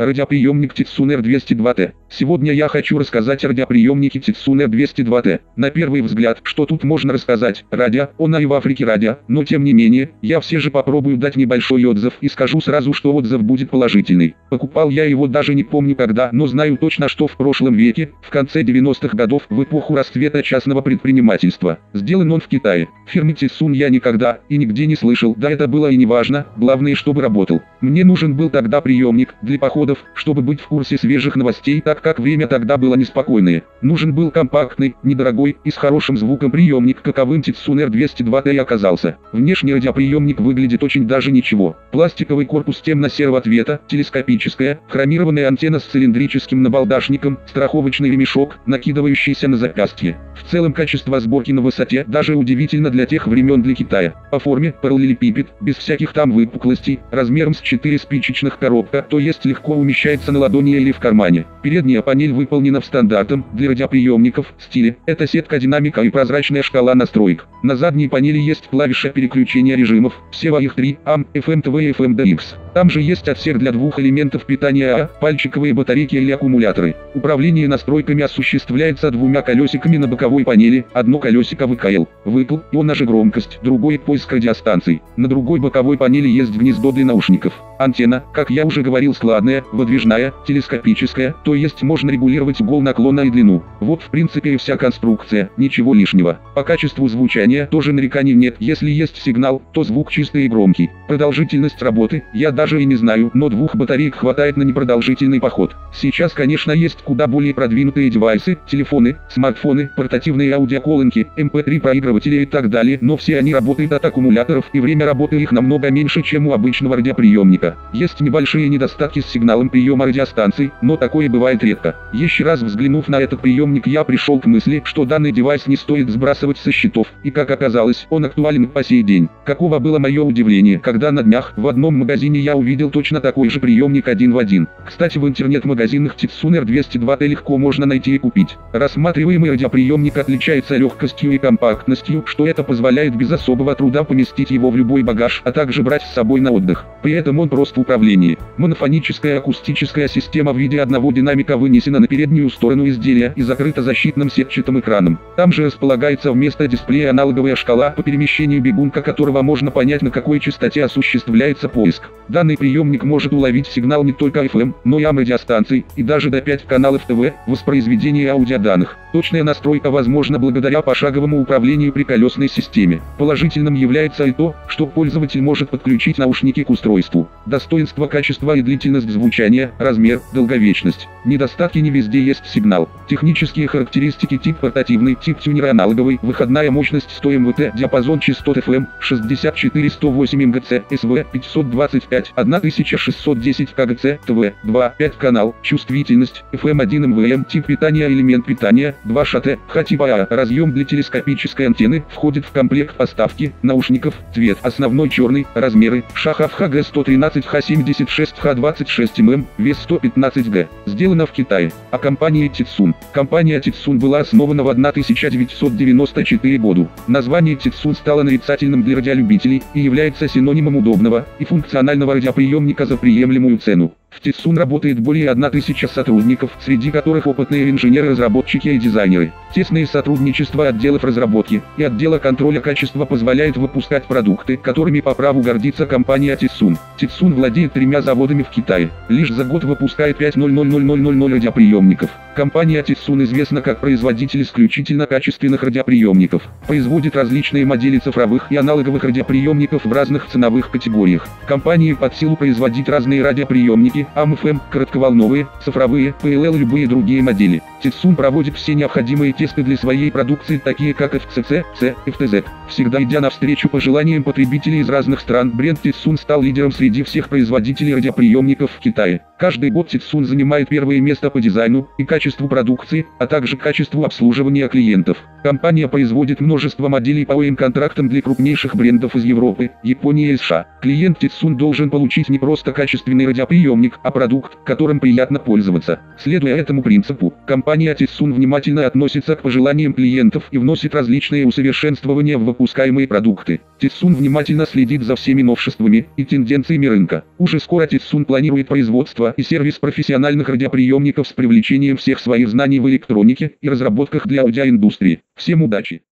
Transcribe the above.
Радиоприемник Tecsun R-202T. Сегодня я хочу рассказать о радиоприемнике Tecsun R-202T. На первый взгляд, что тут можно рассказать? Радио, она и в Африке радио, но тем не менее, я все же попробую дать небольшой отзыв и скажу сразу, что отзыв будет положительный. Покупал я его даже не помню когда, но знаю точно, что в прошлом веке, в конце 90-х годов, в эпоху расцвета частного предпринимательства. Сделан он в Китае. Фирмы Tecsun я никогда и нигде не слышал, да это было и не важно, главное, чтобы работал. Мне нужен был тогда приемник для похода, чтобы быть в курсе свежих новостей, так как время тогда было неспокойное. Нужен был компактный, недорогой и с хорошим звуком приемник, каковым Tecsun R-202T оказался. Внешне радиоприемник выглядит очень даже ничего. Пластиковый корпус темно-серого цвета, телескопическая, хромированная антенна с цилиндрическим набалдашником, страховочный ремешок, накидывающийся на запястье. В целом качество сборки на высоте даже удивительно для тех времен для Китая. По форме параллелепипед, без всяких там выпуклостей, размером с 4 спичечных коробка, то есть легко умещается на ладони или в кармане. Передняя панель выполнена в стандартном для радиоприемников стиле. Это сетка, динамика и прозрачная шкала настроек. На задней панели есть клавиша переключения режимов, всего их 3, AM, FM, TV и FM DX. Там же есть отсек для двух элементов питания АА, пальчиковые батарейки или аккумуляторы. Управление настройками осуществляется двумя колесиками на боковой панели, одно колесико ВКЛ, выпл, она же громкость, другое поиск радиостанций. На другой боковой панели есть гнездо для наушников. Антенна, как я уже говорил, складная, выдвижная, телескопическая, то есть можно регулировать угол наклона и длину. Вот в принципе и вся конструкция, ничего лишнего. По качеству звучания тоже нареканий нет, если есть сигнал, то звук чистый и громкий. Продолжительность работы, я даже и не знаю, но 2 батареек хватает на непродолжительный поход. Сейчас, конечно, есть куда более продвинутые девайсы, телефоны, смартфоны, портативные аудиоколонки, MP3 проигрыватели и так далее, но все они работают от аккумуляторов и время работы их намного меньше, чем у обычного радиоприемника. Есть небольшие недостатки с сигналом приема радиостанций, но такое бывает редко. Еще раз взглянув на этот приемник, я пришел к мысли, что данный девайс не стоит сбрасывать со счетов, и как оказалось, он актуален по сей день. Каково было мое удивление, когда на днях в одном магазине я увидел точно такой же приемник один в один. Кстати, в интернет-магазинах Tecsun R-202T легко можно найти и купить. Рассматриваемый радиоприемник отличается легкостью и компактностью, что это позволяет без особого труда поместить его в любой багаж, а также брать с собой на отдых. При этом он прост в управлении. Монофоническая акустическая система в виде одного динамика вынесена на переднюю сторону изделия и закрыта защитным сетчатым экраном. Там же располагается вместо дисплея аналоговая шкала по перемещению бегунка, которого можно понять, на какой частоте осуществляется поиск. Данный приемник может уловить сигнал не только FM, но и AM радиостанций, и даже до 5 каналов ТВ, воспроизведение аудиоданных. Точная настройка возможна благодаря пошаговому управлению при колесной системе. Положительным является и то, что пользователь может подключить наушники к устройству. Достоинство, качество и длительность звучания, размер, долговечность. Недостатки: не везде есть сигнал. Технические характеристики: тип портативный, тип тюнера аналоговый, выходная мощность 100 МВТ, диапазон частот FM 64-108 МГц, СВ 525, 1610 КГц, ТВ 2.5 канал, чувствительность, FM 1 МВМ, тип питания: элемент питания 2 ШТ, Х типа А, разъем для телескопической антенны, входит в комплект поставки наушников, цвет основной черный, размеры, шахов ХГ 113. Х76Х26ММ, вес 115 г. Сделано в Китае. О компании Tecsun. Компания Tecsun была основана в 1994 году. Название Tecsun стало нарицательным для радиолюбителей и является синонимом удобного и функционального радиоприемника за приемлемую цену. В Tecsun работает более 1000 сотрудников, среди которых опытные инженеры, разработчики и дизайнеры. Тесное сотрудничество отделов разработки и отдела контроля качества позволяет выпускать продукты, которыми по праву гордится компания Tecsun. Tecsun владеет 3 заводами в Китае. Лишь за год выпускает 5000000 радиоприемников. Компания Tecsun известна как производитель исключительно качественных радиоприемников. Производит различные модели цифровых и аналоговых радиоприемников в разных ценовых категориях. Компании под силу производить разные радиоприемники, АМ-ФМ, коротковолновые, цифровые, ПЛЛ, любые другие модели. Tecsun проводит все необходимые тесты для своей продукции, такие как FCC, C, FTZ. Всегда идя навстречу пожеланиям потребителей из разных стран, бренд Tecsun стал лидером среди всех производителей радиоприемников в Китае. Каждый год Tecsun занимает первое место по дизайну и качеству продукции, а также качеству обслуживания клиентов. Компания производит множество моделей по ОЭМ-контрактам для крупнейших брендов из Европы, Японии и США. Клиент Tecsun должен получить не просто качественный радиоприемник, а продукт, которым приятно пользоваться. Следуя этому принципу, компания Tecsun внимательно относится к пожеланиям клиентов и вносит различные усовершенствования в выпускаемые продукты. Tecsun внимательно следит за всеми новшествами и тенденциями рынка. Уже скоро Tecsun планирует производство и сервис профессиональных радиоприемников с привлечением всех своих знаний в электронике и разработках для аудиоиндустрии. Всем удачи!